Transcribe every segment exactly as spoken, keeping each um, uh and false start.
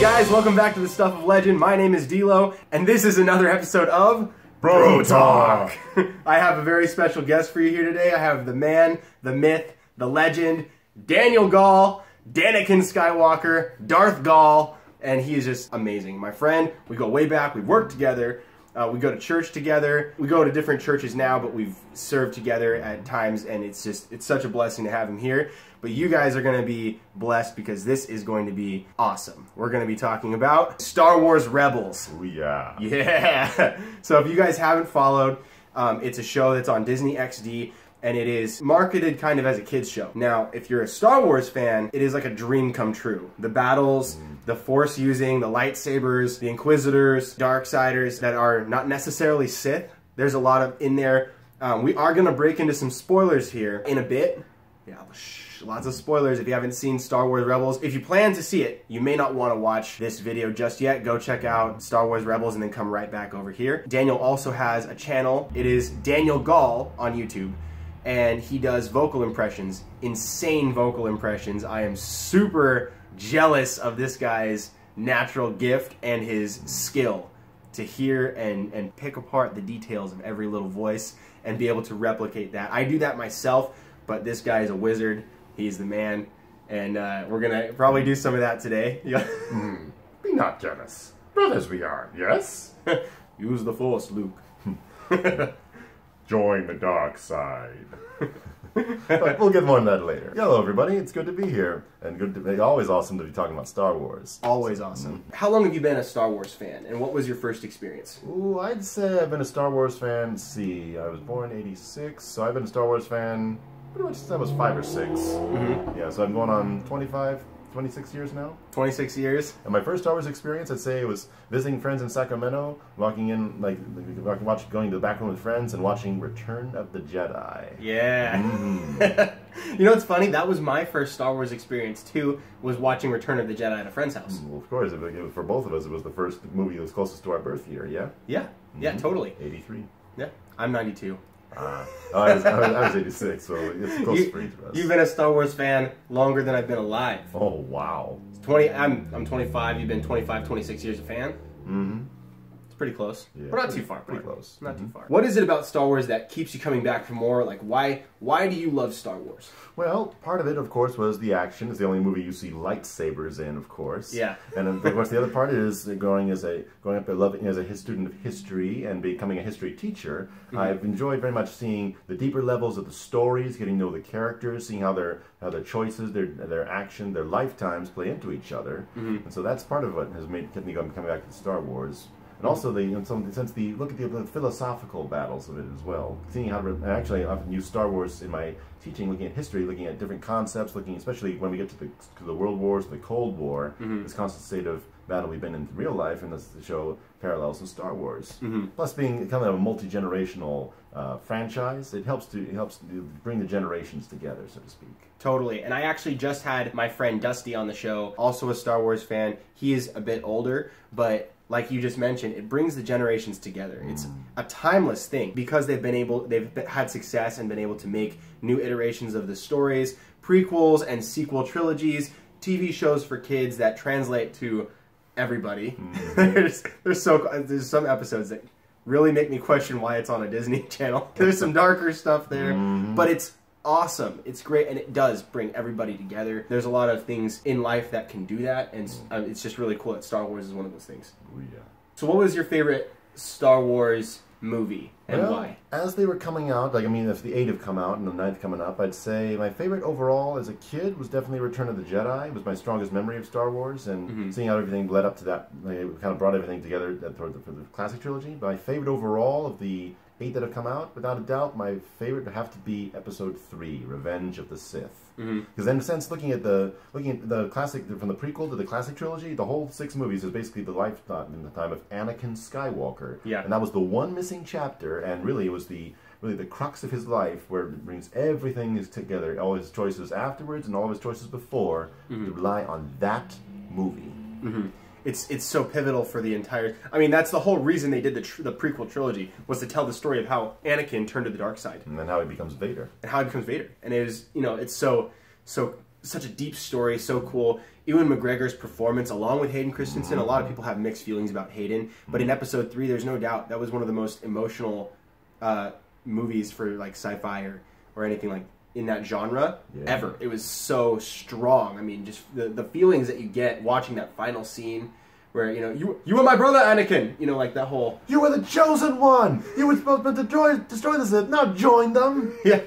Hey guys, welcome back to The Stuff of Legend. My name is D-Lo, and this is another episode of Bro Talk. I have a very special guest for you here today. I have the man, the myth, the legend, Daniel Gaul, Daniken Skywalker, Darth Gaul, and he is just amazing. My friend, we go way back, we work together, uh, we go to church together, we go to different churches now, but we've served together at times, and it's just, it's such a blessing to have him here. But you guys are going to be blessed because this is going to be awesome. We're going to be talking about Star Wars Rebels. Ooh, yeah. Yeah. So if you guys haven't followed, um, it's a show that's on Disney X D, and it is marketed kind of as a kids show. Now, if you're a Star Wars fan, it is like a dream come true. The battles, mm. the force using, the lightsabers, the Inquisitors, Darksiders that are not necessarily Sith. There's a lot of in there. Um, we are going to break into some spoilers here in a bit. Yeah, shh, lots of spoilers if you haven't seen Star Wars Rebels. If you plan to see it, you may not want to watch this video just yet. Go check out Star Wars Rebels and then come right back over here. Daniel also has a channel. It is Daniel Gaul on YouTube, and he does vocal impressions, insane vocal impressions. I am super jealous of this guy's natural gift and his skill to hear and, and pick apart the details of every little voice and be able to replicate that. I do that myself. But this guy is a wizard. He's the man, and uh, we're gonna probably do some of that today. Yeah. Mm, be not jealous, brothers we are. Yes. Use the force, Luke. Join the dark side. But we'll get more on that later. Hello, everybody. It's good to be here, and good to be always awesome to be talking about Star Wars. Always awesome. Mm-hmm. How long have you been a Star Wars fan, and what was your first experience? Ooh, I'd say I've been a Star Wars fan. Let's see, I was born eighty-six, so I've been a Star Wars fan. Pretty much since I was five or six. Mm-hmm. Yeah, so I'm going on twenty-five, twenty-six years now. twenty-six years. And my first Star Wars experience, I'd say, was visiting friends in Sacramento, walking in, like, like watch, going to the back room with friends and watching Return of the Jedi. Yeah. Mm. You know what's funny? That was my first Star Wars experience, too, was watching Return of the Jedi at a friend's house. Well, of course. It was, it was, for both of us, it was the first movie that was closest to our birth year, yeah? Yeah. Mm-hmm. Yeah, totally. eighty-three. Yeah. I'm ninety-two. Uh, I, was, I, was, I was eighty-six, so it's close you, for each of us. You've been a Star Wars fan longer than I've been alive. Oh, wow. twenty. I'm, I'm twenty-five. You've been twenty-five, twenty-six years a fan? Mm-hmm. It's pretty close. Yeah, We're not pretty, too far. Pretty apart. close. Not mm-hmm. too far. What is it about Star Wars that keeps you coming back for more? Like, why, why do you love Star Wars? Well, part of it, of course, was the action. It's the only movie you see lightsabers in, of course. Yeah. And, of course, the other part is going as a going up loving as a student of history and becoming a history teacher. Mm-hmm. I've enjoyed very much seeing the deeper levels of the stories, getting to know the characters, seeing how their how their choices, their their action, their lifetimes play into each other. Mm-hmm. And so that's part of what has made kept me coming back to Star Wars. And also, the, in some sense, the look at the, the philosophical battles of it as well. Seeing how to, actually, I often use Star Wars in my teaching, looking at history, looking at different concepts, looking especially when we get to the to the World Wars, the Cold War, mm-hmm. this constant state of battle we've been in real life, and this the show parallels in Star Wars. Mm-hmm. Plus, being kind of a multi-generational uh, franchise, it helps to it helps to bring the generations together, so to speak. Totally, and I actually just had my friend Dusty on the show, also a Star Wars fan. He is a bit older, but like you just mentioned, it brings the generations together. It's a timeless thing because they've been able, they've had success and been able to make new iterations of the stories, prequels and sequel trilogies, T V shows for kids that translate to everybody. Mm-hmm. there's, there's so there's some episodes that really make me question why it's on a Disney Channel. There's some darker stuff there, mm-hmm. but it's awesome. It's great, and it does bring everybody together. There's a lot of things in life that can do that, and um, it's just really cool that Star Wars is one of those things. Ooh, yeah. So what was your favorite Star Wars movie, and well, why? As they were coming out, like, I mean, if the eight have come out and the ninth coming up, I'd say my favorite overall as a kid was definitely Return of the Jedi. It was my strongest memory of Star Wars, and mm-hmm. seeing how everything led up to that, like, it kind of brought everything together toward the, for the classic trilogy. But my favorite overall of the eight that have come out, without a doubt, my favorite would have to be Episode Three: Revenge of the Sith. Because mm-hmm. in a sense, looking at the looking at the classic from the prequel to the classic trilogy, the whole six movies is basically the lifetime in the time of Anakin Skywalker. Yeah, and that was the one missing chapter, and really it was the really the crux of his life, where it brings everything is together, all his choices afterwards and all of his choices before, mm-hmm. to rely on that movie. Mm-hmm. It's it's so pivotal for the entire. I mean, that's the whole reason they did the tr the prequel trilogy, was to tell the story of how Anakin turned to the dark side, and then how he becomes Vader, and how he becomes Vader. And it was, you know, it's so so such a deep story, so cool. Ewan McGregor's performance, along with Hayden Christensen. A lot of people have mixed feelings about Hayden, but in episode three, there's no doubt that was one of the most emotional uh, movies for like sci-fi or, or anything like in that genre yeah. ever. It was so strong. I mean, just the, the feelings that you get watching that final scene where, you know, you you were my brother, Anakin. You know, like that whole, you were the chosen one. You were supposed to destroy, destroy the Sith, not join them. Yeah.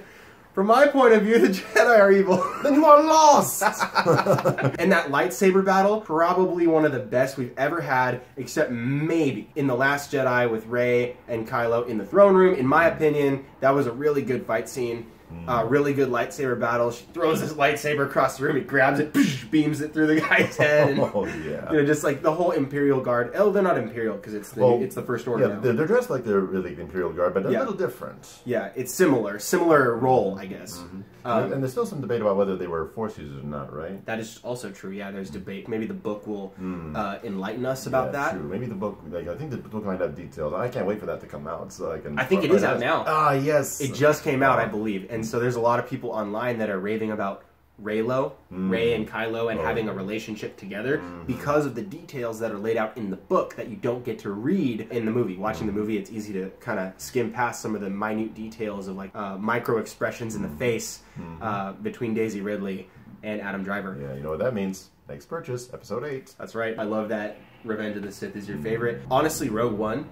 From my point of view, the Jedi are evil. Then you are lost! And that lightsaber battle, probably one of the best we've ever had, except maybe in The Last Jedi with Rey and Kylo in the throne room. In my opinion, that was a really good fight scene. Uh, really good lightsaber battle. She throws this lightsaber across the room. He grabs it, beams it through the guy's head. And, oh yeah! You know, just like the whole Imperial Guard. Oh, they're not Imperial because it's the well, it's the First Order. Yeah, they're, they're dressed like they're really Imperial Guard, but a yeah. little different. Yeah, it's similar, similar role, I guess. Mm-hmm. um, and, and there's still some debate about whether they were Force users or not, right? That is also true. Yeah, there's debate. Maybe the book will mm. uh, enlighten us about yeah, that. True. Maybe the book. Like, I think the book might have details. I can't wait for that to come out. So I can. I think it is out now. Ah, yes. It just came out, I believe, and. And so there's a lot of people online that are raving about Reylo, mm. Rey and Kylo, and oh. having a relationship together mm. because of the details that are laid out in the book that you don't get to read in the movie. Watching mm. the movie, it's easy to kind of skim past some of the minute details of like uh, micro expressions in the face mm-hmm. uh, between Daisy Ridley and Adam Driver. Yeah, you know what that means. Next purchase, episode eight. That's right. I love that Revenge of the Sith is your favorite. Honestly, Rogue One.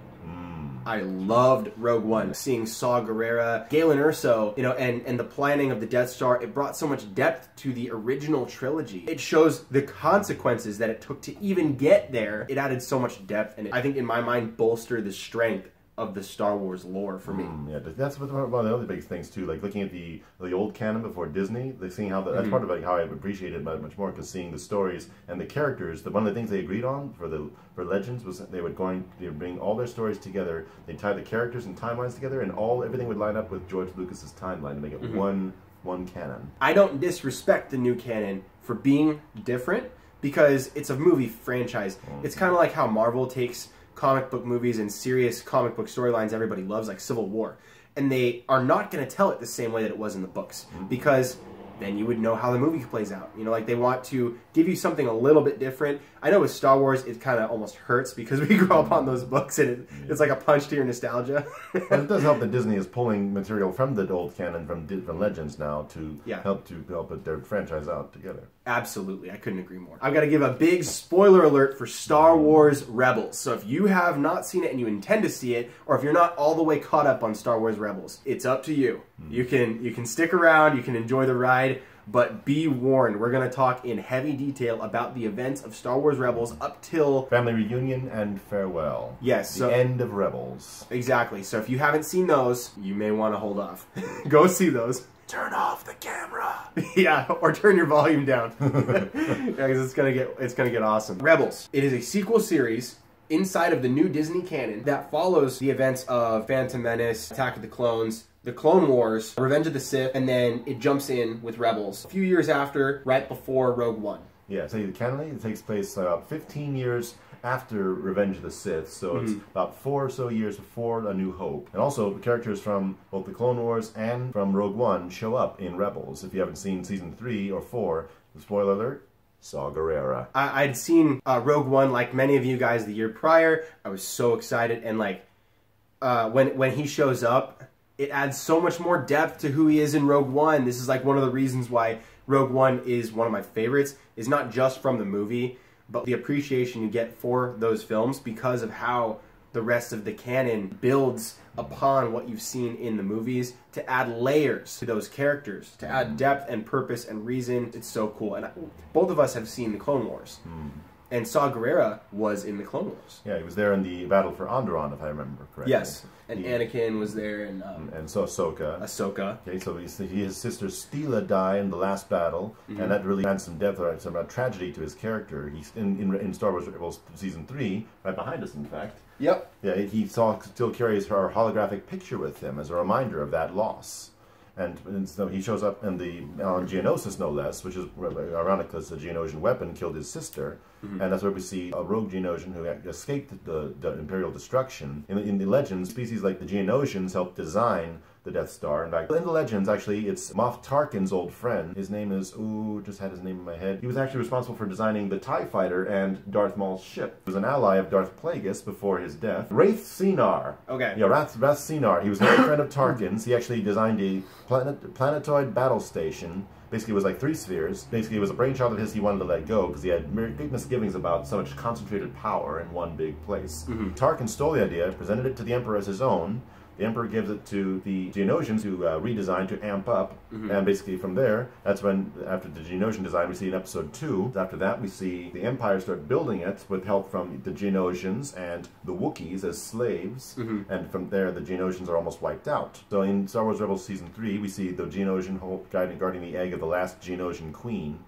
I loved Rogue One. Seeing Saw Gerrera, Galen Erso, you know, and, and the planning of the Death Star, it brought so much depth to the original trilogy. It shows the consequences that it took to even get there. It added so much depth, and it, I think in my mind, bolstered the strength of the Star Wars lore for me. Mm, yeah, that's one of the other big things too, like looking at the the old canon before Disney, like seeing how the, mm-hmm. that's part of like how I appreciate it much more, because seeing the stories and the characters, the one of the things they agreed on for the for Legends was that they would going they would bring all their stories together, they tie the characters and timelines together, and all everything would line up with George Lucas's timeline to make it mm-hmm. one one canon. I don't disrespect the new canon for being different because it's a movie franchise. Mm-hmm. It's kind of like how Marvel takes comic book movies and serious comic book storylines everybody loves, like Civil War. And they are not going to tell it the same way that it was in the books, because then you would know how the movie plays out. You know, like they want to give you something a little bit different. I know with Star Wars, it kind of almost hurts because we grew up on those books and it, it's like a punch to your nostalgia. But it does help that Disney is pulling material from the old canon, from different Legends now to yeah. help to help it, their franchise out together. Absolutely. I couldn't agree more. I've got to give a big spoiler alert for Star Wars Rebels. So if you have not seen it and you intend to see it, or if you're not all the way caught up on Star Wars Rebels, it's up to you. Mm. You can you can stick around, you can enjoy the ride, but be warned, we're going to talk in heavy detail about the events of Star Wars Rebels up till... Family reunion and farewell. Yes. So, the end of Rebels. Exactly. So if you haven't seen those, you may want to hold off. Go see those. Turn off the camera. Yeah, or turn your volume down. Yeah, 'cause it's gonna get it's gonna get awesome. Rebels. It is a sequel series inside of the new Disney canon that follows the events of Phantom Menace, Attack of the Clones, The Clone Wars, Revenge of the Sith, and then it jumps in with Rebels a few years after, right before Rogue One. Yeah, so canonically it takes place about fifteen years after Revenge of the Sith, so mm-hmm. it's about four or so years before A New Hope. And also, characters from both The Clone Wars and from Rogue One show up in Rebels. If you haven't seen Season three or four, spoiler alert, Saw Gerrera. I I'd seen uh, Rogue One, like many of you guys, the year prior. I was so excited, and like, uh, when, when he shows up, it adds so much more depth to who he is in Rogue One. This is like one of the reasons why Rogue One is one of my favorites. It's not just from the movie, but the appreciation you get for those films because of how the rest of the canon builds upon what you've seen in the movies to add layers to those characters, to add depth and purpose and reason. It's so cool. And I, both of us have seen The Clone Wars. Mm. And Saw Gerrera was in The Clone Wars. Yeah, he was there in the battle for Onderon, if I remember correctly. Yes, and he, Anakin was there. And um, and so Ahsoka. Ahsoka. Okay, so his, his sister Stila died in the last battle, mm-hmm. and that really adds some depth, or some tragedy to his character. He's in, in, in Star Wars Rebels Season three, right behind us, in fact. Yep. Yeah, he saw, still carries her holographic picture with him as a reminder of that loss. And, and so he shows up in the, on Geonosis, no less, which is ironic because the Geonosian weapon killed his sister. Mm-hmm. And that's where we see a rogue Geonosian who escaped the, the Imperial destruction. In, in the Legends, species like the Geonosians helped design the Death Star and back. In the Legends, actually, it's Moff Tarkin's old friend. His name is, ooh, just had his name in my head. He was actually responsible for designing the TIE Fighter and Darth Maul's ship. He was an ally of Darth Plagueis before his death. Raith Sienar. Okay. Yeah, Raith Sienar. He was an old friend of Tarkin's. He actually designed a planet, planetoid battle station. Basically, it was like three spheres. Basically, it was a brainchild of his he wanted to let go because he had big misgivings about so much concentrated power in one big place. Mm-hmm. Tarkin stole the idea, presented it to the Emperor as his own. The Emperor gives it to the Geonosians to uh, redesign, to amp up, mm-hmm. and basically from there, that's when, after the Geonosian design, we see in episode two. After that, we see the Empire start building it with help from the Geonosians and the Wookiees as slaves, mm-hmm. and from there, the Geonosians are almost wiped out. So in Star Wars Rebels Season three, we see the Geonosian guarding, guarding the egg of the last Geonosian queen,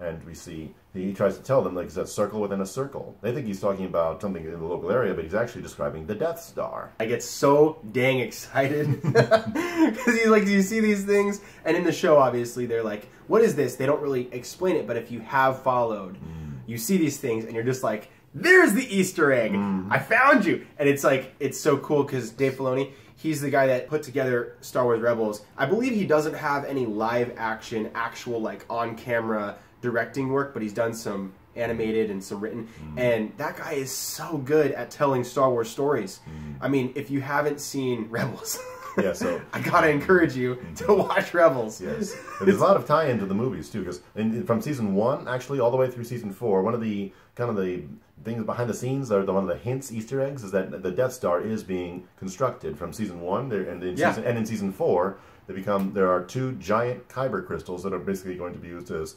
and we see... He tries to tell them, like, it's a circle within a circle. They think he's talking about something in the local area, but he's actually describing the Death Star. I get so dang excited. Because he's like, do you see these things? And in the show, obviously, they're like, what is this? They don't really explain it, but if you have followed, mm. you see these things, and you're just like, there's the Easter egg! Mm. I found you! And it's like, it's so cool, because Dave Filoni, he's the guy that put together Star Wars Rebels. I believe he doesn't have any live action, actual, like, on-camera directing work, but he's done some animated and some written, mm. and that guy is so good at telling Star Wars stories. Mm. I mean, if you haven't seen Rebels, yeah, so I gotta encourage you to watch Rebels. Yes, there's a lot of tie-in to the movies too, because from season one, actually, all the way through season four, one of the kind of the things behind the scenes, or the one of the hints, Easter eggs, is that the Death Star is being constructed from season one, there and in yeah. season and in season four, they become there are two giant kyber crystals that are basically going to be used as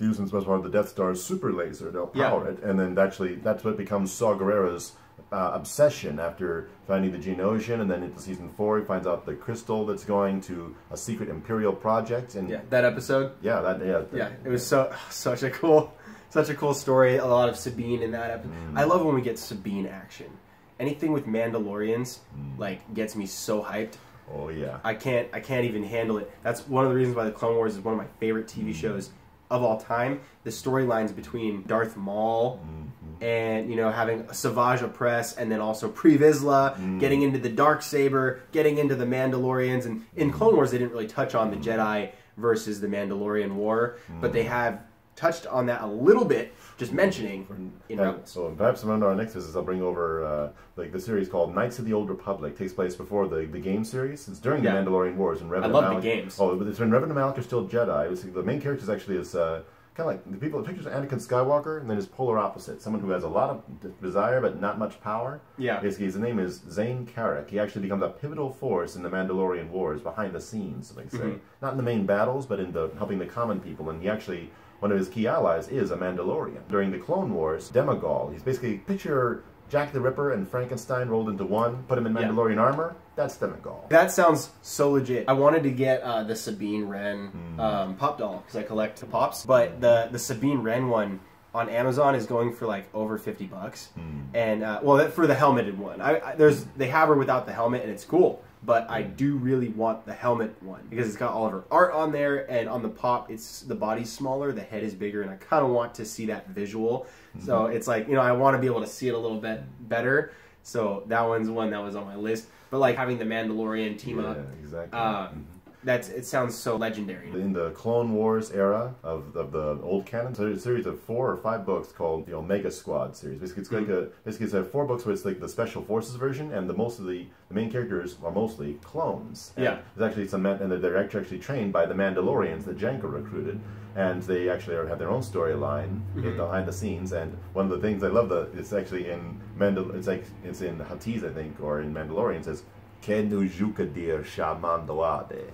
used in special part of the Death Star's super laser. They'll power yeah. it, and then actually that's what becomes Saw Gerrera's uh, obsession after finding the Geonosian, and then into season four he finds out the crystal that's going to a secret Imperial project. And yeah, that episode. Yeah, that yeah. The, yeah, it was so such a cool, such a cool story. A lot of Sabine in that episode. Mm. I love when we get Sabine action. Anything with Mandalorians mm. like gets me so hyped. Oh yeah. I can't I can't even handle it. That's one of the reasons why the Clone Wars is one of my favorite T V mm. shows of all time. The storylines between Darth Maul mm-hmm. and, you know, having Savage Opress, and then also Pre Vizsla, mm-hmm. getting into the Darksaber, getting into the Mandalorians, and in Clone Wars they didn't really touch on the Jedi versus the Mandalorian war, mm-hmm. but they have touched on that a little bit, just mentioning in Rebels. So perhaps around our next visit, I'll bring over uh, like the series called Knights of the Old Republic. It takes place before the, the game series. It's during yeah. the Mandalorian Wars. And Revan I love and Malachor, the games. Oh, but it's when Revan and Malachor are still Jedi. It's, the main character is actually is uh, kind of like the people. The pictures of Anakin Skywalker, and then his polar opposite, someone who has a lot of desire but not much power. Yeah. Basically, his name is Zayn Karrak. He actually becomes a pivotal force in the Mandalorian Wars behind the scenes, like say, mm-hmm. not in the main battles, but in the helping the common people. And he actually. One of his key allies is a Mandalorian. During the Clone Wars, Demigal, he's basically, picture Jack the Ripper and Frankenstein rolled into one, put him in Mandalorian yeah. armor, that's Demigal. That sounds so legit. I wanted to get uh, the Sabine Wren mm. um, pop doll, because I collect the pops, but the, the Sabine Wren one on Amazon is going for like over fifty bucks. Mm. And, uh, well, that, for the helmeted one. I, I, there's They have her without the helmet, and it's cool. But I do really want the helmet one, because it's got all of her art on there, and on the pop, it's the body's smaller, the head is bigger, and I kind of want to see that visual. Mm-hmm. So it's like, you know, I want to be able to see it a little bit better. So that one's one that was on my list. But like having the Mandalorian team yeah, up. Exactly. Uh, mm-hmm. That's, it sounds so legendary. In the Clone Wars era of, of the old canon, so there's a series of four or five books called the Omega Squad series. Basically, it's like a, basically it's like four books where it's like the Special Forces version, and the most of the, the main characters are mostly clones. And yeah. There's actually some, and they're actually trained by the Mandalorians that Jango recruited, and they actually have their own storyline mm-hmm. behind the scenes. And one of the things I love that it's actually in Mandal, it's like it's in Huttese, I think, or in Mandalorian, says Kenujukadir Shamandoade.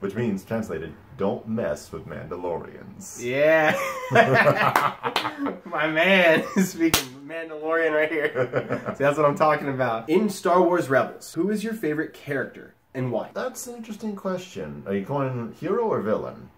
Which means, translated, don't mess with Mandalorians. Yeah. My man is speaking Mandalorian right here. See, that's what I'm talking about. In Star Wars Rebels, who is your favorite character and why? That's an interesting question. Are you going hero or villain?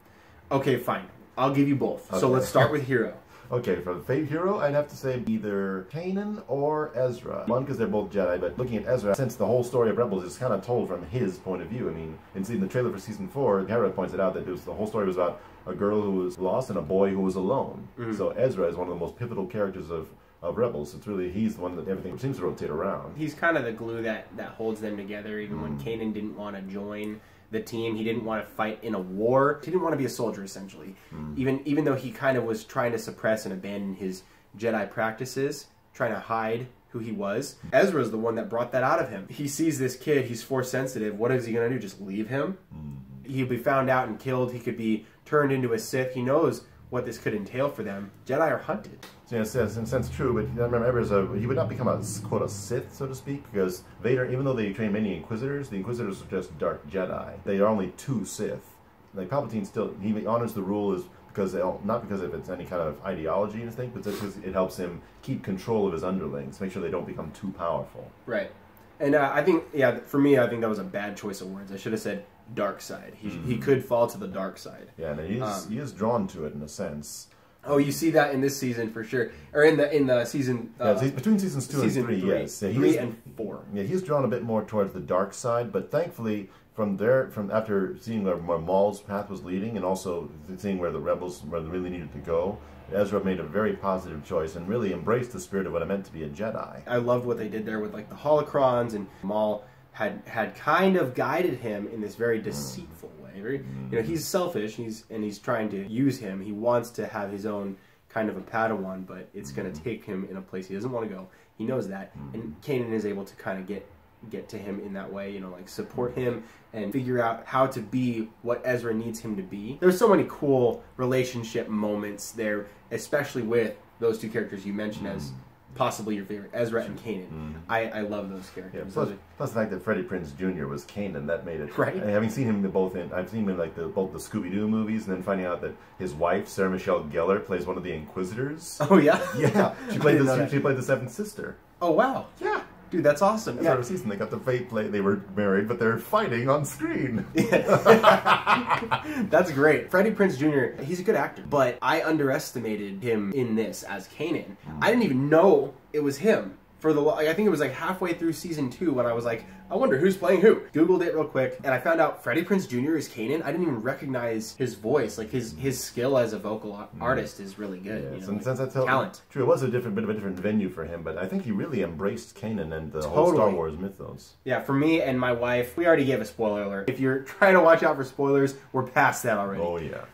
Okay, fine. I'll give you both. Okay. So let's start with hero. Okay, for the fave hero, I'd have to say either Kanan or Ezra. One, because they're both Jedi, but looking at Ezra, since the whole story of Rebels is kind of told from his point of view. I mean, in seeing the trailer for season four, Hera points it out that it was, the whole story was about a girl who was lost and a boy who was alone. Mm-hmm. So Ezra is one of the most pivotal characters of, of Rebels. It's really, he's the one that everything seems to rotate around. He's kind of the glue that, that holds them together, even mm. when Kanan didn't want to join the team. He didn't want to fight in a war. He didn't want to be a soldier, essentially. Mm. Even, even though he kind of was trying to suppress and abandon his Jedi practices, trying to hide who he was. Ezra's the one that brought that out of him. He sees this kid, he's force sensitive. What is he going to do? Just leave him? Mm. He'll be found out and killed. He could be turned into a Sith. He knows what this could entail for them. Jedi are hunted. Yes, yes, in a sense, true, but remember, Ezra, he would not become a, quote, a Sith, so to speak, because Vader, even though they train many Inquisitors, the Inquisitors are just dark Jedi. They are only two Sith. Like, Palpatine still, he honors the rule is because they all, not because of it's any kind of ideology and thing, but because it helps him keep control of his underlings, make sure they don't become too powerful. Right. And uh, I think, yeah, for me, I think that was a bad choice of words. I should have said dark side. He, mm-hmm. he could fall to the dark side. Yeah, and he is, um, he is drawn to it in a sense. Oh, you see that in this season for sure, or in the in the season uh, yeah, between seasons two season and three, three. Yes, yeah, three was, and four. Yeah, he's drawn a bit more towards the dark side, but thankfully, from there, from after seeing where Maul's path was leading, and also seeing where the rebels where they really needed to go, Ezra made a very positive choice and really embraced the spirit of what it meant to be a Jedi. I loved what they did there with like the holocrons, and Maul had had kind of guided him in this very deceitful way. Very, you know, he's selfish, and he's, and he's trying to use him. He wants to have his own kind of a Padawan, but it's going to take him in a place he doesn't want to go. He knows that, and Kanan is able to kind of get get to him in that way, you know, like support him and figure out how to be what Ezra needs him to be. There's so many cool relationship moments there, especially with those two characters you mentioned as possibly your favorite, Ezra and Kanan. Mm. I, I love those characters. Yeah, plus, those are... plus the fact that Freddie Prinze Junior was Kanan, that made it... Right? Having seen him both in... I've seen him in like the, both the Scooby-Doo movies, and then finding out that his wife, Sarah Michelle Gellar, plays one of the Inquisitors. Oh, yeah? Yeah. She played, the, she, she played the Seventh Sister. Oh, wow. Yeah. Dude, that's awesome. That's yeah. I've seen. They got the fate play. They were married, but they're fighting on screen. That's great. Freddie Prinze Junior, he's a good actor, but I underestimated him in this as Kanan. I didn't even know it was him. For the, I think it was like halfway through season two when I was like, I wonder who's playing who. Googled it real quick, and I found out Freddie Prinze Junior is Kanan. I didn't even recognize his voice. Like, his his skill as a vocal artist is really good. Yeah, you know, like since that's talent. True, it was a different bit of a different venue for him, but I think he really embraced Kanan and the totally. whole Star Wars mythos. Yeah, for me and my wife, we already gave a spoiler alert. If you're trying to watch out for spoilers, we're past that already. Oh, yeah.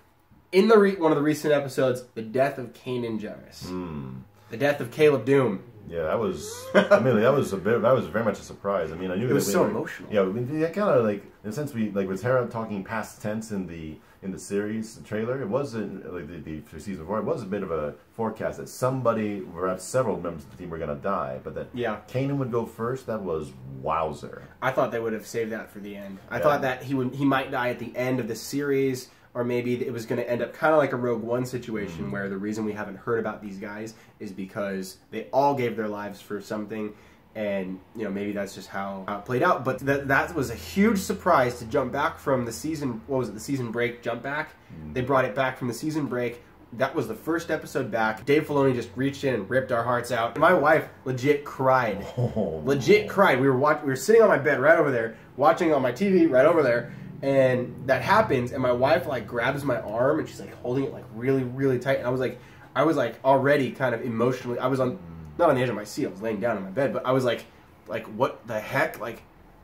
In the re one of the recent episodes, the death of Kanan Jarrus. Mm. The death of Caleb Doom. Yeah, that was. I mean, that was a bit. That was very much a surprise. I mean, I knew it was that we so were, emotional. Yeah, I mean, that kind of like in a sense we like with Hera talking past tense in the in the series, the trailer. It wasn't like the, the for season four. It was a bit of a forecast that somebody, perhaps several members of the team, were gonna die, but that yeah, Kanan would go first. That was wowzer. I thought they would have saved that for the end. I yeah. thought that he would. He might die at the end of the series. Or maybe it was going to end up kind of like a Rogue One situation mm-hmm. where the reason we haven't heard about these guys is because they all gave their lives for something, and, you know, maybe that's just how, how it played out. But th that was a huge surprise to jump back from the season, what was it, the season break jump back? Mm-hmm. They brought it back from the season break. That was the first episode back. Dave Filoni just reached in and ripped our hearts out. My wife legit cried. Oh, legit no. cried. We were, watch we were sitting on my bed right over there, watching on my T V right over there. And that happens, and my wife like grabs my arm, and she's like holding it like really, really tight. And I was like, I was like already kind of emotionally. I was on, not on the edge of my seat. I was laying down in my bed, but I was like, like what the heck? Like,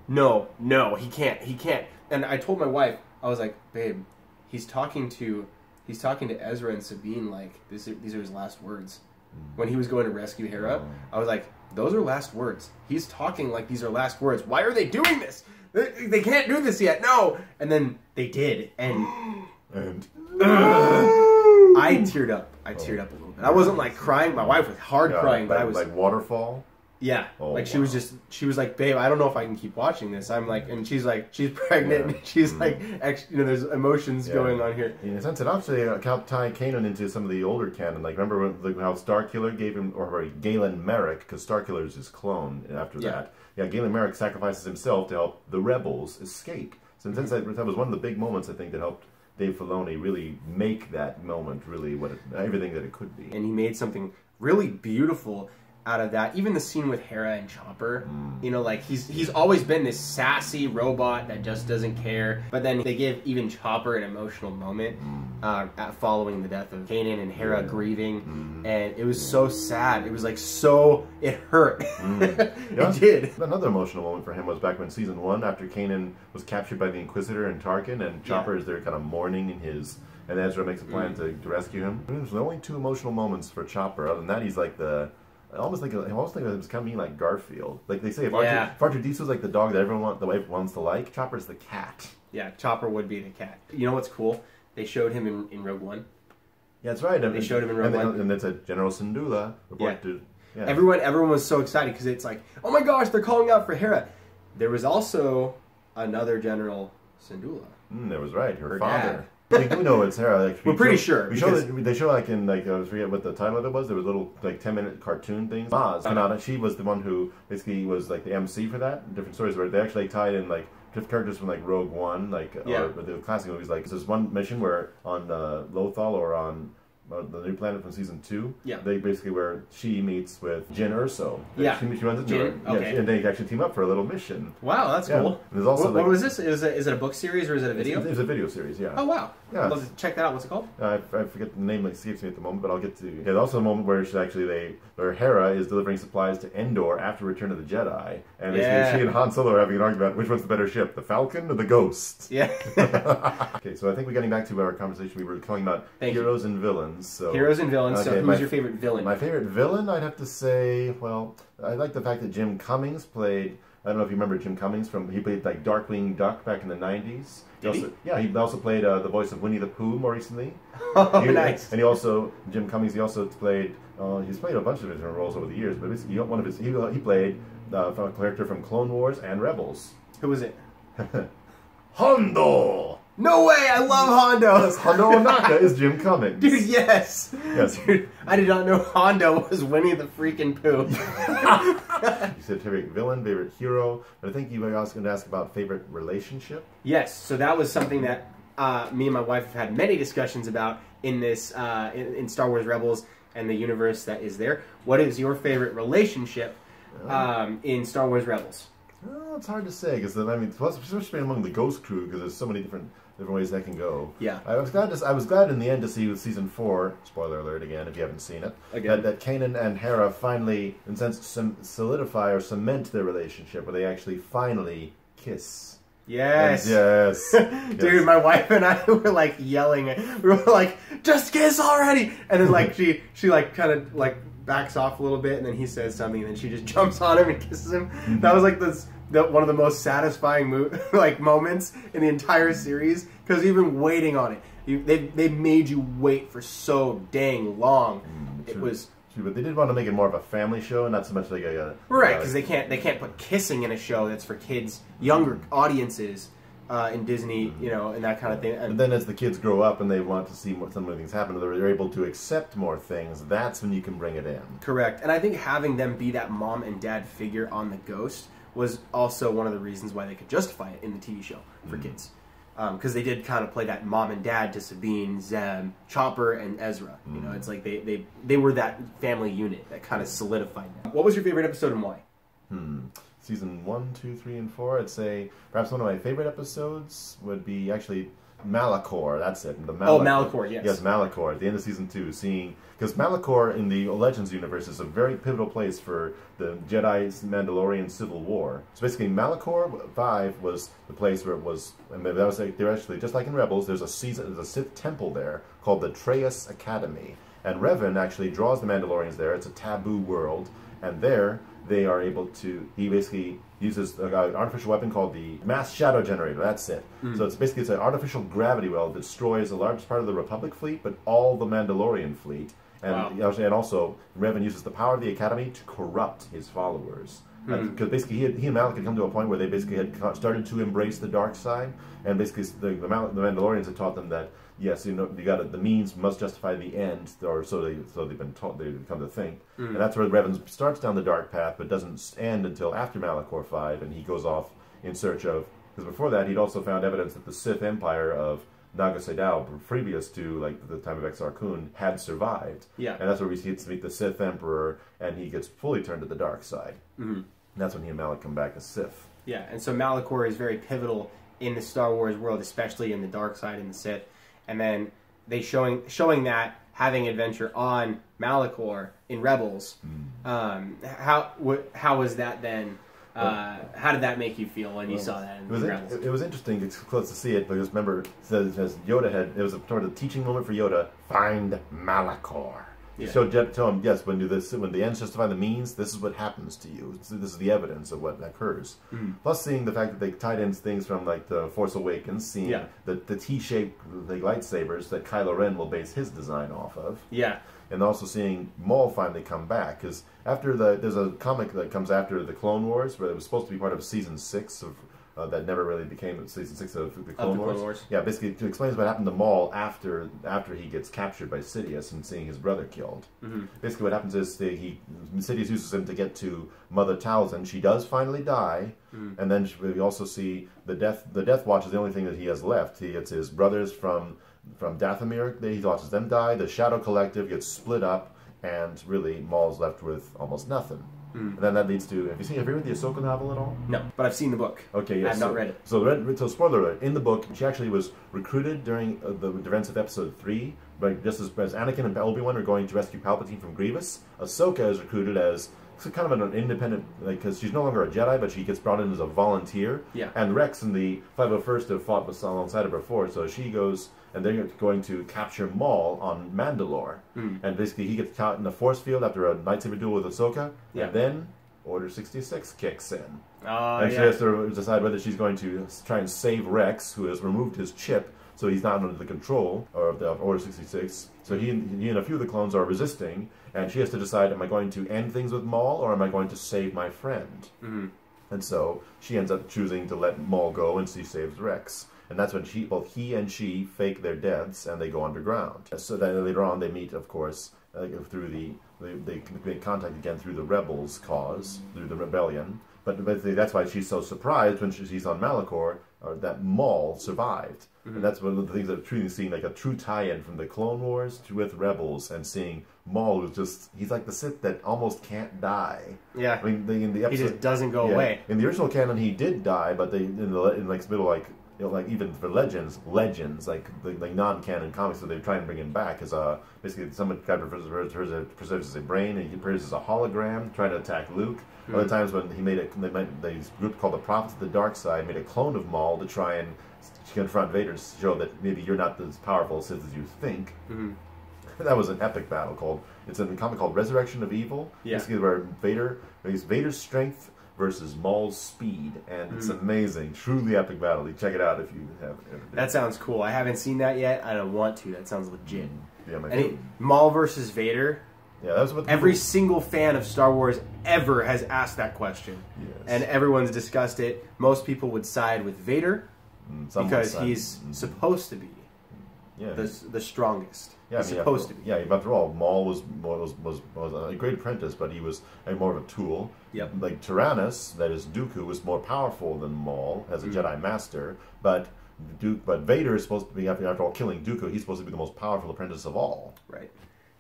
no, no, he can't, he can't. And I told my wife, I was like, babe, he's talking to, he's talking to Ezra and Sabine. Like, this, these are his last words. When he was going to rescue Hera, I was like, those are last words. He's talking like these are last words. Why are they doing this? They can't do this yet, no! And then they did, and... and... I teared up. I teared up a little bit. I wasn't, like, crying. My wife was hard yeah, crying, like, but I was... Like, waterfall? Yeah. Oh, like, she wow. was just... She was like, babe, I don't know if I can keep watching this. I'm like... And she's like... She's pregnant, yeah. and she's mm. like... Ex, you know, there's emotions yeah. going on here. In a sense, it obviously tied Kanan into some of the older canon. Like, remember when, like, how Starkiller gave him... Or Galen Marek, because Starkiller is his clone after yeah. that. Yeah, Galen Marek sacrifices himself to help the rebels escape. So in a sense, that was one of the big moments, I think, that helped Dave Filoni really make that moment really what it, everything that it could be. And he made something really beautiful out of that. Even the scene with Hera and Chopper, mm. you know, like he's he's always been this sassy robot that just doesn't care. But then they give even Chopper an emotional moment uh, at following the death of Kanan and Hera grieving, mm. and it was so sad. It was like so it hurt. Mm. Yeah. It did. Another emotional moment for him was back when season one, after Kanan was captured by the Inquisitor and Tarkin, and Chopper yeah. is there kind of mourning in his. And Ezra makes a plan mm. to, to rescue him. There's only two emotional moments for Chopper. Other than that, he's like the... I almost think, I almost think of him as kind of being like Garfield. Like they say, if yeah. R two D two is like the dog that everyone wants, the wife wants to like, Chopper's the cat. Yeah, Chopper would be the cat. You know what's cool? They showed him in, in Rogue One. Yeah, that's right. They I mean, showed him in Rogue and One. They, and it's a General Syndulla report yeah. to... Yeah. Everyone, everyone was so excited because it's like, oh my gosh, they're calling out for Hera. There was also another General Syndulla. Mm, that was right, her, her father. Dad. Like, we know it's Hera. Like, we We're pretty show, sure. We show that, they show like in like I forget what the title of it was. There was little like ten minute cartoon things. Maz, Kanata, she was the one who basically was like the M C for that. Different stories where they actually tied in like different characters from like Rogue One, like yeah. or the classic movies. Like there's one mission where on uh, Lothal or on. Uh, the new planet from season two. Yeah. They basically where she meets with Jyn Erso. Yeah. She, she runs into Jyn? her. Okay. Yeah, and they actually team up for a little mission. Wow, that's yeah. cool. There's also what, like, what was this? Is it, is it a book series or is it a video? It's, it's a video series. Yeah. Oh wow. Yeah. I'd love to check that out. What's it called? Uh, I, I forget the name. Like escapes me at the moment, but I'll get to. Yeah, there's also a moment where she actually they where Hera is delivering supplies to Endor after Return of the Jedi, and yeah. she and Han Solo are having an argument about which one's the better ship, the Falcon or the Ghost. Yeah. Okay, so I think we're getting back to our conversation. We were talking about Thank heroes you. and villains. So, Heroes and villains, okay, so who's my, your favorite villain? My favorite villain, I'd have to say, well, I like the fact that Jim Cummings played, I don't know if you remember Jim Cummings, from he played like Darkwing Duck back in the nineties. Did he also, he? Yeah, he also played uh, the voice of Winnie the Pooh more recently. Oh, he, nice. And he also, Jim Cummings, he also played, uh, he's played a bunch of different roles over the years, but he, one of his, he, he played uh, a character from Clone Wars and Rebels. Who was it? Hondo! No way! I love Hondo! Yes, Hondo Onaka is Jim Cummings. Dude, yes! Yes. Dude, I did not know Hondo was Winnie the freaking Pooh. You said favorite villain, favorite hero, but I think you were also going to ask about favorite relationship. Yes, so that was something that uh, me and my wife have had many discussions about in this, uh, in, in Star Wars Rebels and the universe that is there. What is your favorite relationship um, in Star Wars Rebels? Well, it's hard to say, because I mean, especially among the Ghost crew, because there's so many different... different ways that can go. Yeah, I was glad. To, I was glad in the end to see with season four. Spoiler alert again, if you haven't seen it. Again. That, that Kanan and Hera finally, in a sense, solidify or cement their relationship, where they actually finally kiss. Yes. And yes. Dude, yes. My wife and I were like yelling. We were like, "Just kiss already!" And then like she, she like kind of like backs off a little bit, and then he says something, and then she just jumps on him and kisses him. Mm-hmm. That was like this. The, one of the most satisfying mo like moments in the entire series, because you've been waiting on it. You, they they made you wait for so dang long. Mm, it true, was, true, but they did want to make it more of a family show, and not so much like a, a right because they can't they can't put kissing in a show that's for kids, younger audiences. Uh, in Disney, you know, and that kind of thing. But then as the kids grow up and they want to see more, some of things happen, they're able to accept more things, that's when you can bring it in. Correct. And I think having them be that mom and dad figure on the Ghost was also one of the reasons why they could justify it in the T V show for mm. kids. Because um, they did kind of play that mom and dad to Sabine, Zeb, Chopper, and Ezra. Mm. You know, it's like they, they, they were that family unit that kind of solidified them. What was your favorite episode and why? Hmm. Season one, two, three, and four. I'd say perhaps one of my favorite episodes would be actually Malachor. That's it. The Malachor. Oh, Malachor. Yes. Yes, Malachor. At the end of season two, seeing because Malachor in the Legends universe is a very pivotal place for the Jedi's Mandalorian Civil War. So basically, Malachor Five was the place where it was, and that was like, they're actually just like in Rebels. There's a season, there's a Sith temple there called the Treyas Academy, and Revan actually draws the Mandalorians there. It's a taboo world, and there. They are able to, he basically uses an artificial weapon called the Mass Shadow Generator, that's it. Mm. So it's basically it's an artificial gravity well that destroys a large part of the Republic fleet, but all the Mandalorian fleet. And, wow. and also, Revan uses the power of the Academy to corrupt his followers. Because mm-hmm. basically he, had, he and Malak had come to a point where they basically had started to embrace the dark side, and basically the, the, Mal the Mandalorians had taught them that yes, you know, you got the means must justify the end, or so they so they've been taught they've come to think, mm-hmm. and that's where Revan starts down the dark path, but doesn't end until after Malachor Five, and he goes off in search of because before that he'd also found evidence that the Sith Empire of Naga Saidao, previous to like the time of Exar Kun, had survived. Yeah. And that's where we see it's meet the Sith Emperor, and he gets fully turned to the dark side. Mm-hmm. That's when he and Malak come back as Sith. Yeah, and so Malachor is very pivotal in the Star Wars world, especially in the dark side and the Sith. And then they showing showing that, having adventure on Malachor in Rebels. Mm. Um, how how was that then? Uh, how did that make you feel when you well, saw that in it was, Rebels? It, it was interesting. It's close to see it, because remember, it says, as Yoda had, it was a sort of teaching moment for Yoda. Find Malachor. Yeah. So tell him, yes, when do this? When the ends justify the means, this is what happens to you. This is the evidence of what occurs. Mm. Plus, seeing the fact that they tied in things from like the Force Awakens, seeing yeah. the the T-shaped like, lightsabers that Kylo Ren will base his design off of. Yeah, and also seeing Maul finally come back, because after the there's a comic that comes after the Clone Wars, where it was supposed to be part of season six of. Uh, that never really became season six of the Clone, of the Clone Wars. Wars. Yeah, basically it explains what happened to Maul after after he gets captured by Sidious and seeing his brother killed. Mm-hmm. Basically, what happens is the, he Sidious uses him to get to Mother Talzin. She does finally die, mm-hmm. and then she, we also see the death. The Death Watch is the only thing that he has left. He gets his brothers from from Dathomir. He watches them die. The Shadow Collective gets split up, and really Maul's left with almost nothing. And then that leads to, have you seen, have you read the Ahsoka novel at all? No, but I've seen the book. Okay, yes. I've so, not read it. So, read, so spoiler alert, in the book, she actually was recruited during uh, the events of Episode three, but just as, as Anakin and Obi-Wan are going to rescue Palpatine from Grievous, Ahsoka is recruited as kind of an independent, because like, she's no longer a Jedi, but she gets brought in as a volunteer. Yeah. And Rex and the five oh first have fought alongside of her before, so she goes... And they're going to capture Maul on Mandalore. Mm. And basically he gets caught in the force field after a lightsaber duel with Ahsoka. Yeah. And then Order sixty-six kicks in. Uh, and yeah. she has to decide whether she's going to try and save Rex, who has removed his chip, so he's not under the control of the Order sixty-six. So he and, he and a few of the clones are resisting. And she has to decide, am I going to end things with Maul, or am I going to save my friend? Mm-hmm. And so she ends up choosing to let Maul go, and she saves Rex. And that's when she, both he and she fake their deaths, and they go underground. So then later on they meet, of course, uh, through the, they, they make contact again through the Rebels' cause, through the rebellion. But, but that's why she's so surprised when she's on Malachor, or that Maul survivived. Mm-hmm. And that's one of the things that I've truly seen, like a true tie-in from the Clone Wars to with Rebels, and seeing Maul, who's just, he's like the Sith that almost can't die. Yeah. I mean, the, in the episode, he just doesn't go yeah, away. In the original canon, he did die, but they, in the in like, middle, like, you know, like even for legends, legends like like non-canon comics, so they try and bring him back as a basically someone tried to preserve his brain, and he appears as a hologram trying to attack Luke. Mm-hmm. Other times when he made a they made this group called the Prophets of the Dark Side made a clone of Maul to try and confront Vader, to show that maybe you're not as powerful as you think. Mm-hmm. That was an epic battle called it's in the comic called Resurrection of Evil. Yeah. Basically where Vader, he's Vader's strength versus Maul's speed, and it's mm. amazing. Truly epic battle. You check it out if you haven't ever done. That sounds cool. I haven't seen that yet. I don't want to. That sounds legit. Yeah, my it, Maul versus Vader. Yeah, that's what every people... single fan of Star Wars ever has asked that question. Yes. And everyone's discussed it. Most people would side with Vader mm, because side. he's mm. supposed to be yeah, the, the strongest. Yeah, he's I mean, supposed after, to be. Yeah, after all, Maul was, was, was, was a great apprentice, but he was a, more of a tool. Yep. Like Tyrannus, that is Dooku, was more powerful than Maul as a mm. Jedi Master, but Duke, but Vader is supposed to be, after, after all, killing Dooku, he's supposed to be the most powerful apprentice of all. Right.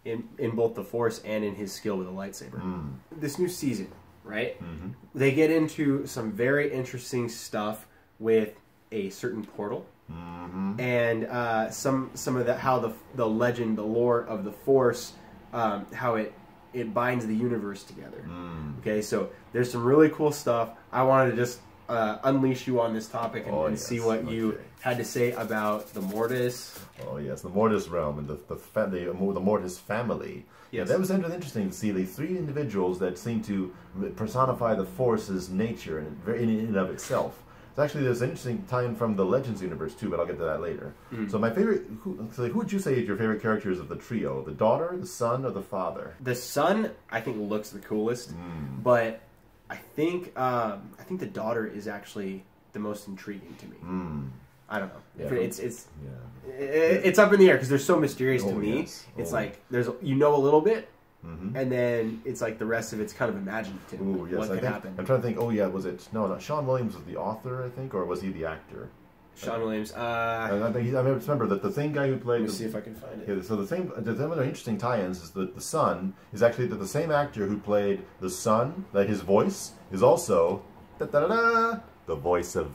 In, in both the Force and in his skill with a lightsaber. Mm. This new season, right, mm-hmm. they get into some very interesting stuff with a certain portal. Mm-hmm. And uh, some some of the how the the legend, the lore of the Force, um, how it it binds the universe together. Mm. Okay, so there's some really cool stuff. I wanted to just uh, unleash you on this topic and, oh, and yes. see what okay. you had to say about the Mortis. Oh yes, the Mortis realm and the the fa the, the Mortis family. Yes. Yeah, that was interesting to see the three individuals that seem to personify the Force's nature in in and of itself. Actually, there's an interesting tie-in from the Legends universe, too, but I'll get to that later. Mm. So my favorite... Who, so who would you say is your favorite characters of the trio? The daughter, the son, or the father? The son, I think, looks the coolest. Mm. But I think um, I think the daughter is actually the most intriguing to me. Mm. I don't know. Yeah. It's it's yeah. it, it's up in the air, because they're so mysterious oh, to me. Yes. It's oh. like, there's you know a little bit. Mm-hmm. And then it's like the rest of it's kind of imaginative. Ooh, yes, what I could think, happen. I'm trying to think, oh yeah, was it, no, no, Sean Williams was the author, I think, or was he the actor? Sean Williams. Uh, I, I think he, I remember that the same guy who played. Let me see if I can find it. Yeah, so the same. The other interesting tie-ins is that the son is actually that the same actor who played the son. Like his voice is also da da da, da the voice of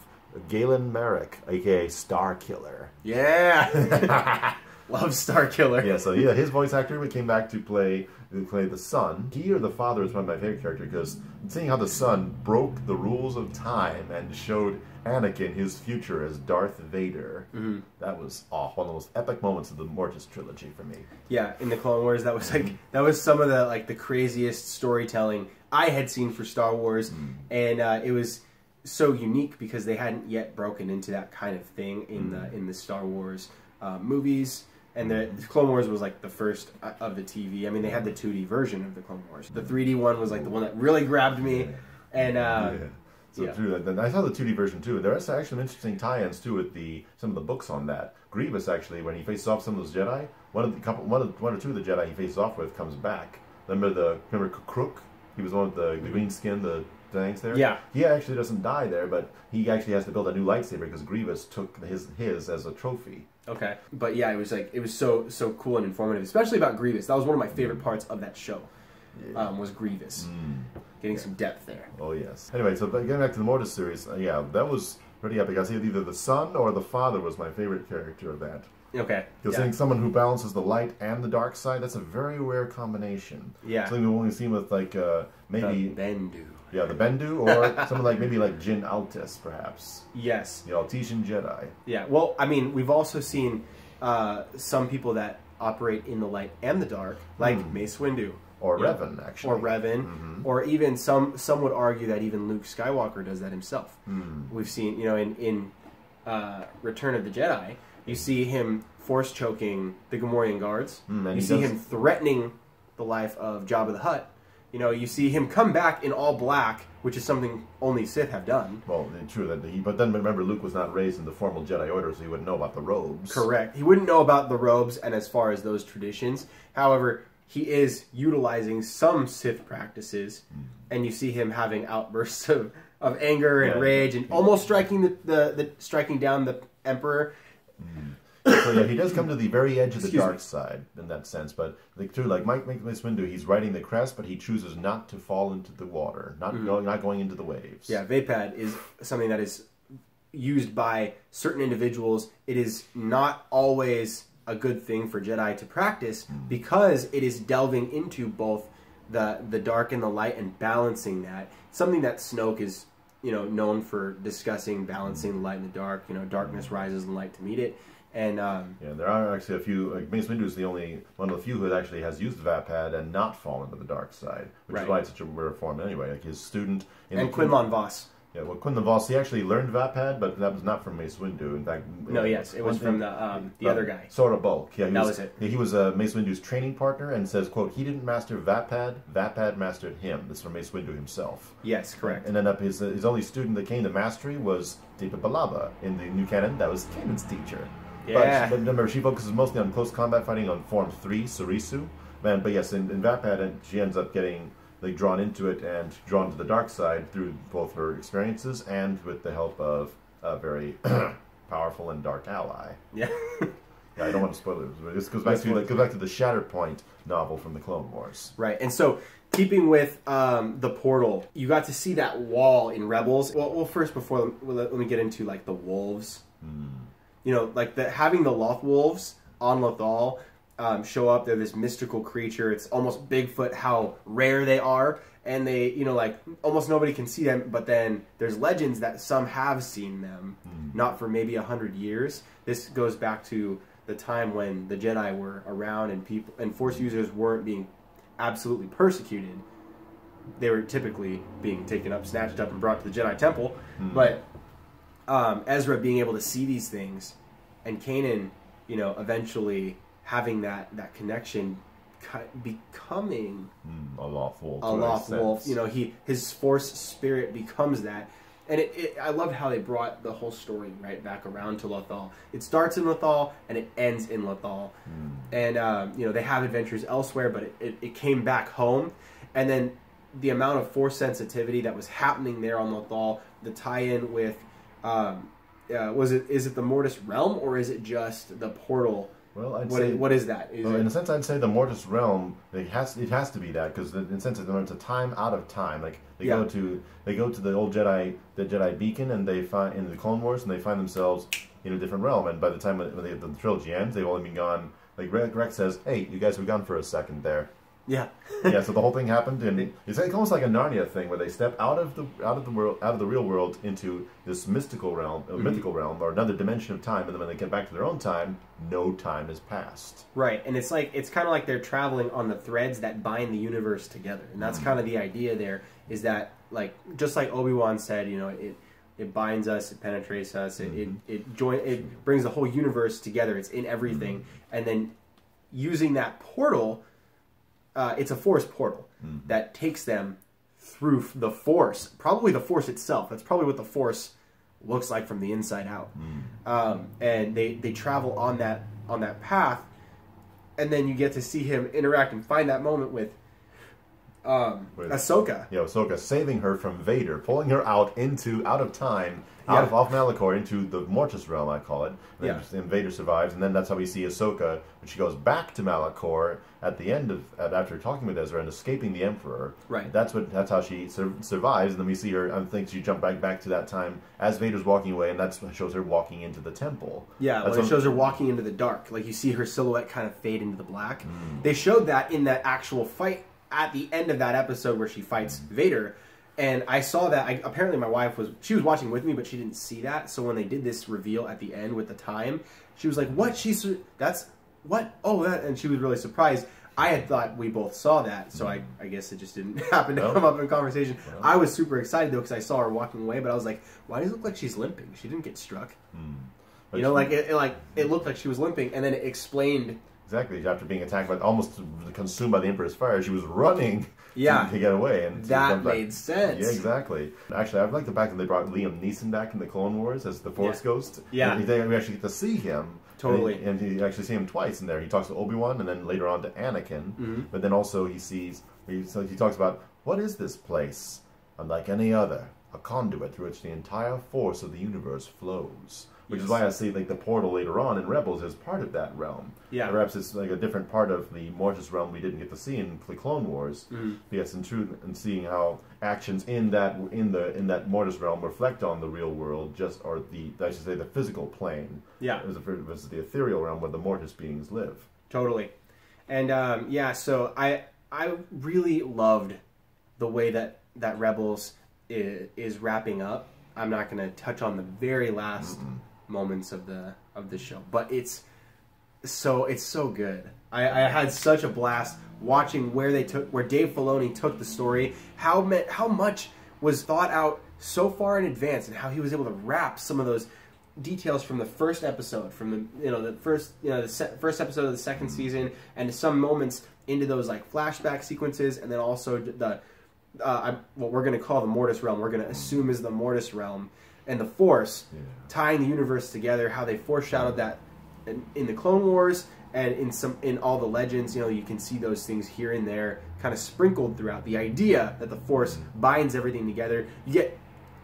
Galen Marek, aka Starkiller. Yeah. Love Starkiller. Yeah, so yeah, his voice actor came back to play to play the son. He or the father is one of my favorite characters because seeing how the son broke the rules of time and showed Anakin his future as Darth Vader, mm-hmm. that was oh, one of the most epic moments of the Mortis trilogy for me. Yeah, in the Clone Wars, that was like that was some of the like the craziest storytelling I had seen for Star Wars, mm. and uh, it was so unique because they hadn't yet broken into that kind of thing in mm. the in the Star Wars uh, movies. And the Clone Wars was like the first of the T V. I mean, they had the two D version of the Clone Wars. The three D one was like the one that really grabbed me. And uh, yeah. So yeah. Through that, then I saw the two D version too. There are actually some interesting tie-ins too with the some of the books on that. Grievous actually, when he faces off some of those Jedi, one of the couple, one of one or two of the Jedi he faces off with comes back. Remember the remember Crook? He was the one with the, the green skin, the things there. Yeah. He actually doesn't die there, but he actually has to build a new lightsaber because Grievous took his his as a trophy. Okay, but yeah, it was like it was so so cool and informative, especially about Grievous. That was one of my favorite parts of that show, yeah. um, was Grievous, mm. getting yeah. some depth there. Oh yes. Anyway, so getting back to the Mortis series, uh, yeah, that was pretty epic. I see either the son or the father was my favorite character of that. Okay. Because yeah. seeing someone who balances the light and the dark side—that's a very rare combination. Yeah. Something we've only seen with like uh, maybe the Bendu. Yeah, the Bendu, or someone like maybe like Jyn Altis, perhaps. Yes. The Altesian Jedi. Yeah, well, I mean, we've also seen uh, some people that operate in the light and the dark, like mm. Mace Windu. Or Revan, know, actually. Or Revan. Mm-hmm. Or even, some some would argue that even Luke Skywalker does that himself. Mm. We've seen, you know, in, in uh, Return of the Jedi, you see him force choking the Gamorrean guards. Mm, and you see does... him threatening the life of Jabba the Hutt. You know, you see him come back in all black, which is something only Sith have done. Well, true. That he, but then remember, Luke was not raised in the formal Jedi Order, so he wouldn't know about the robes. Correct. He wouldn't know about the robes and as far as those traditions. However, he is utilizing some Sith practices, mm. and you see him having outbursts of, of anger and yeah. rage and yeah. almost striking the, the, the striking down the Emperor. Mm. So yeah, he does come to the very edge of the Excuse dark me. side in that sense. But like too, like Mike Mace Windu, he's riding the crest, but he chooses not to fall into the water, not mm. going, not going into the waves. Yeah, Vapad is something that is used by certain individuals. It is not always a good thing for Jedi to practice mm. because it is delving into both the the dark and the light and balancing that. Something that Snoke is, you know, known for discussing, balancing mm. the light and the dark. You know, darkness mm. rises and light to meet it. And um, yeah, there are actually a few. Like Mace Windu is the only one of the few who actually has used Vapad and not fallen to the dark side, which right. is why it's such a rare form anyway. Like his student in and Quinlan Vos. Yeah, well, Quinlan Vos, he actually learned Vapad, but that was not from Mace Windu. In fact, no, it, yes, it was from thing, the um, the uh, other guy, Sora Bulk. Yeah, he that was, was it. He was uh, Mace Windu's training partner, and says, "quote He didn't master Vapad; Vapad mastered him." This is from Mace Windu himself. Yes, correct. And then up his uh, his only student that came to mastery was Deepa Balaba in the new canon. That was Kanan's teacher. Yeah. But remember, she focuses mostly on close combat fighting on Form three, Surisu. Man, but yes, in, in Vapad, she ends up getting like drawn into it and drawn to the dark side through both her experiences and with the help of a very powerful and dark ally. Yeah. Yeah, I don't want to spoil it, but this goes back, to, like, goes back to the Shatterpoint novel from the Clone Wars. Right, and so keeping with um, the portal, you got to see that wall in Rebels. Well, well first, before let me get into like the wolves. Mm. You know, like the having the Lothwolves on Lothal um, show up. They're this mystical creature. It's almost Bigfoot how rare they are, and they, you know, like almost nobody can see them. But then there's legends that some have seen them, mm. not for maybe a hundred years. This goes back to the time when the Jedi were around and people and Force users weren't being absolutely persecuted. They were typically being taken up, snatched up, and brought to the Jedi Temple, mm. but. Um, Ezra being able to see these things, and Kanan, you know, eventually having that that connection, becoming mm, a Lothwolf, a Lothwolf. You know, he his Force spirit becomes that, and it, it, I loved how they brought the whole story right back around to Lothal. It starts in Lothal and it ends in Lothal, mm. and um, you know they have adventures elsewhere, but it, it, it came back home, and then the amount of Force sensitivity that was happening there on Lothal, the tie-in with. Um, uh, was it? Is it the Mortis Realm, or is it just the portal? Well, I'd what say, is, what is that? Is well, it, in a sense, I'd say the Mortis Realm. It has it has to be that, because in a sense, it's a time out of time. Like they yeah. go to they go to the old Jedi the Jedi beacon, and they find in the Clone Wars, and they find themselves in a different realm. And by the time when they, the trilogy ends, they've only been gone. Like Rex says, "Hey, you guys were gone for a second there." Yeah. yeah. So the whole thing happened, and it's like, almost like a Narnia thing, where they step out of the out of the world, out of the real world, into this mystical realm, mm-hmm. mythical realm, or another dimension of time. And then when they get back to their own time, no time has passed. Right, and it's like it's kind of like they're traveling on the threads that bind the universe together, and that's mm-hmm. kind of the idea. There is that, like, just like Obi-Wan said, you know, it it binds us, it penetrates us, it mm-hmm. it it, join, it brings the whole universe together. It's in everything, mm-hmm. and then using that portal. Uh, it's a force portal mm-hmm. that takes them through the force, probably the force itself. That's probably what the force looks like from the inside out. Mm-hmm. Um, and they, they travel on that, on that path. And then you get to see him interact and find that moment with, um, with Ahsoka. Yeah, Ahsoka saving her from Vader, pulling her out into, out of time, out yeah. of off Malachor into the Mortis Realm, I call it. And, yeah. and Vader survives, and then that's how we see Ahsoka when she goes back to Malachor at the end of at, after talking with Ezra and escaping the Emperor. Right. That's what. That's how she sur survives, and then we see her. I think she jumped back back to that time as Vader's walking away, and that shows her walking into the temple. Yeah, well, it shows her walking into the dark. Like you see her silhouette kind of fade into the black. Mm. They showed that in that actual fight at the end of that episode where she fights mm. Vader. And I saw that, I, apparently my wife was, she was watching with me, but she didn't see that. So when they did this reveal at the end with the time, she was like, what? She's, that's, what? Oh, that, and she was really surprised. I had thought we both saw that, so I, I guess it just didn't happen to well, come up in conversation. Well. I was super excited, though, because I saw her walking away, but I was like, why does it look like she's limping? She didn't get struck. Mm. You know, like it, it, like, it looked like she was limping, and then it explained... Exactly. After being attacked, by almost consumed by the Emperor's fire, she was running yeah, to, to get away, and that made sense. Yeah, exactly. Actually, I like the fact that they brought Liam Neeson back in the Clone Wars as the Force yeah. Ghost. Yeah, and he, we actually get to see him totally, and, he, and you actually see him twice in there. He talks to Obi-Wan, and then later on to Anakin. Mm-hmm. But then also he sees. He, so he talks about what is this place? Unlike any other, a conduit through which the entire force of the universe flows. Which yes. is why I see like the portal later on in Rebels is part of that realm. Yeah. And perhaps it's like a different part of the Mortis realm we didn't get to see in the Clone Wars. Mm. Yes, and true, and seeing how actions in that in the in that Mortis realm reflect on the real world, just or the I should say the physical plane. Yeah. Versus the ethereal realm where the Mortis beings live. Totally, and um, yeah. So I I really loved the way that that Rebels is, is wrapping up. I'm not going to touch on the very last. Mm-mm. moments of the of the show, but it's so it's so good. I, I had such a blast watching where they took where Dave Filoni took the story, how me, how much was thought out so far in advance, and how he was able to wrap some of those details from the first episode, from the you know the first you know the se first episode of the second season, and some moments into those like flashback sequences, and then also the uh, I, what we're going to call the Mortis Realm. We're going to assume is the Mortis Realm. And the Force, yeah. tying the universe together, how they foreshadowed that in, in the Clone Wars and in some in all the legends, you know, you can see those things here and there, kind of sprinkled throughout. The idea that the Force binds everything together, you get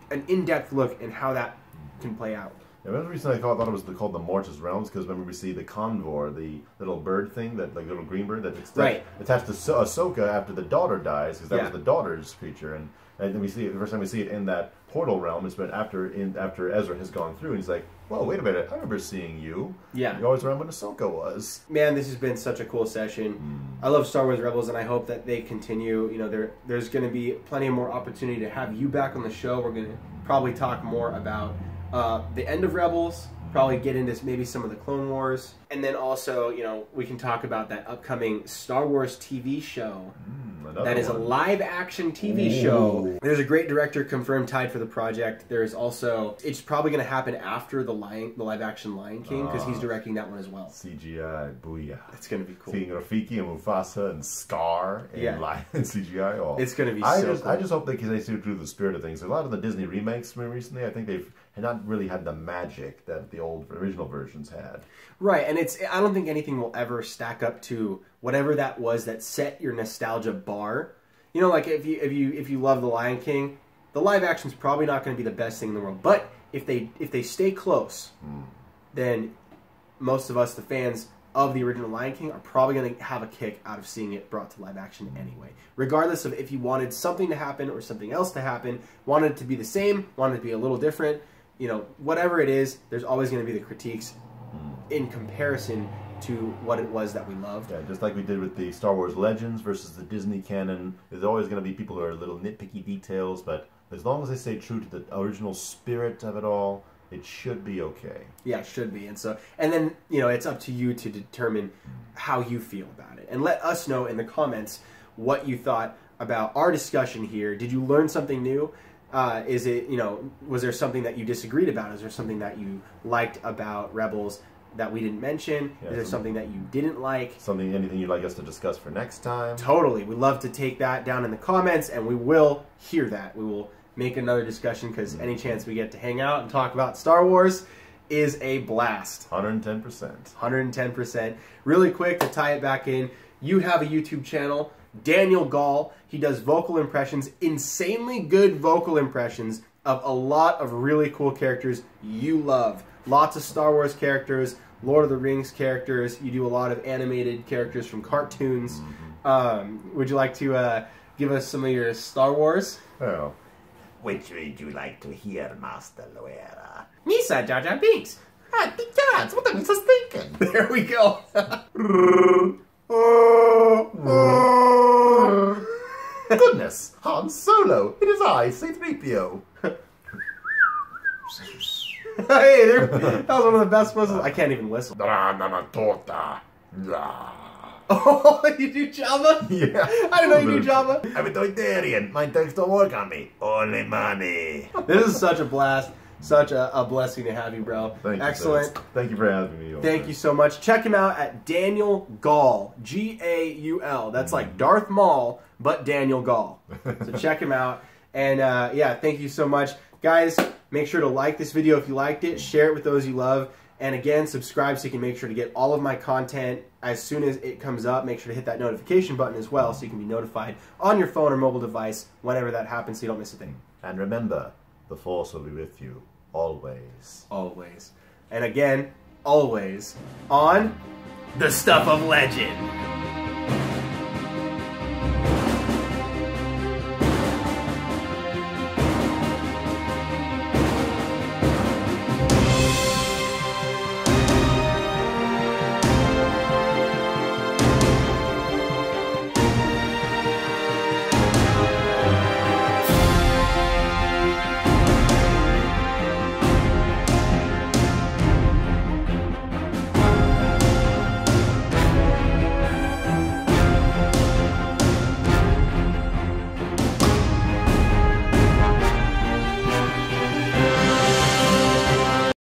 an in-depth look in how that can play out. Yeah, the reason I thought, thought it was called the Mortis Realms because remember we see the Convor, the little bird thing, that like little green bird that attached, right. attached to ah Ahsoka after the daughter dies, because that yeah. was the daughter's creature, and and then we see it, the first time we see it in that. Portal realm is but after in after Ezra has gone through and he's like, whoa, wait a minute, I remember seeing you. Yeah. You're always around when Ahsoka was. Man, this has been such a cool session. Mm. I love Star Wars Rebels and I hope that they continue. You know, there there's gonna be plenty of more opportunity to have you back on the show. We're gonna probably talk more about uh the end of Rebels, probably get into maybe some of the Clone Wars. And then also, you know, we can talk about that upcoming Star Wars T V show. Mm. Another that is one. a live-action T V Ooh. show. There's a great director confirmed tied for the project. There's also... It's probably going to happen after the lion, the live-action Lion King, because uh, he's directing that one as well. C G I, booyah. It's going to be cool. Seeing Rafiki and Mufasa and Scar and yeah. Lion and C G I. Oh. It's going to be I so just, cool. I just hope they can stay true to the spirit of things. A lot of the Disney remakes recently, I think they've not really had the magic that the old original versions had. Right, and it's I don't think anything will ever stack up to... whatever that was that set your nostalgia bar. You know, like if you if you if you love The Lion King, the live action's probably not going to be the best thing in the world, but if they if they stay close, mm. then most of us, the fans of the original Lion King, are probably going to have a kick out of seeing it brought to live action anyway. Regardless of if you wanted something to happen or something else to happen, wanted it to be the same, wanted it to be a little different, you know, whatever it is, there's always going to be the critiques in comparison to what it was that we loved. Yeah, just like we did with the Star Wars Legends versus the Disney canon, there's always going to be people who are little nitpicky details, but as long as they stay true to the original spirit of it all, it should be okay. Yeah, it should be. And so, and then, you know, it's up to you to determine how you feel about it. And let us know in the comments what you thought about our discussion here. Did you learn something new? Uh, is it, you know, was there something that you disagreed about? Is there something that you liked about Rebels that we didn't mention? Yeah, is there something that you didn't like? Something, anything you'd like us to discuss for next time? Totally. We'd love to take that down in the comments, and we will hear that. We will make another discussion, because mm-hmm. any chance we get to hang out and talk about Star Wars is a blast. one hundred ten percent. one hundred ten percent. Really quick to tie it back in, you have a YouTube channel, Daniel Gaul. He does vocal impressions, insanely good vocal impressions of a lot of really cool characters you love. Lots of Star Wars characters, Lord of the Rings characters. You do a lot of animated characters from cartoons. Mm-hmm. um, would you like to uh, give us some of your Star Wars? Oh. Which would you like to hear, Master Loera? Misa Jar Jar Binks. Ah, big cats. What the was thinking? There we go. Goodness, Han Solo. It is I, C three P O. Hey, there, that was one of the best whistles. I can't even whistle. Oh, you do Java? Yeah. I didn't know you do Java. I'm a Deuterian. My tanks don't work on me. Only money. This is such a blast. Such a, a blessing to have you, bro. Thank Excellent. You, Thank you for having me. Thank there. you so much. Check him out at Daniel Gaul. G A U L. That's mm. like Darth Maul, but Daniel Gaul. So check him out. And uh, yeah, thank you so much. Guys, make sure to like this video if you liked it. Share it with those you love. And again, subscribe so you can make sure to get all of my content as soon as it comes up. Make sure to hit that notification button as well so you can be notified on your phone or mobile device whenever that happens so you don't miss a thing. And remember, the Force will be with you always. Always. And again, always on The Stuff of Legend.